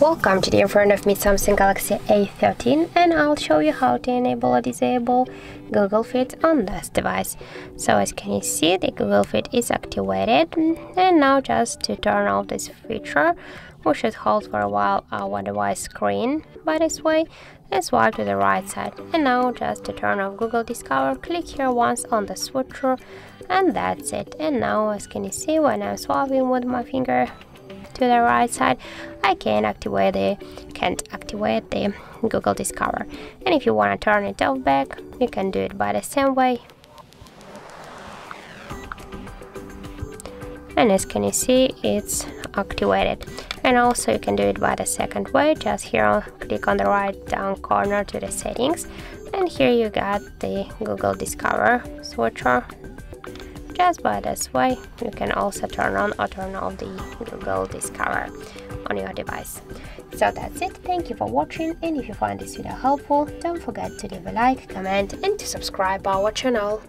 Welcome. Today in front of me Samsung Galaxy A13 and I'll show you how to enable or disable Google Fit on this device. So as can you see, the Google Fit is activated, and now just to turn off this feature we should hold for a while our device screen by this way and swipe to the right side. And now just to turn off Google Discover, click here once on the switcher and that's it. And now as can you see, when I'm swiping with my finger to the right side, I can't activate the Google Discover. And if you want to turn it off back, you can do it by the same way. And as can you see, it's activated. And also you can do it by the second way, just here click on the right down corner to the settings, and here you got the Google Discover switcher. Just by this way you can also turn on or turn off the Google Discover on your device. So that's it. Thank you for watching, and if you find this video helpful, don't forget to leave a like, comment and to subscribe our channel.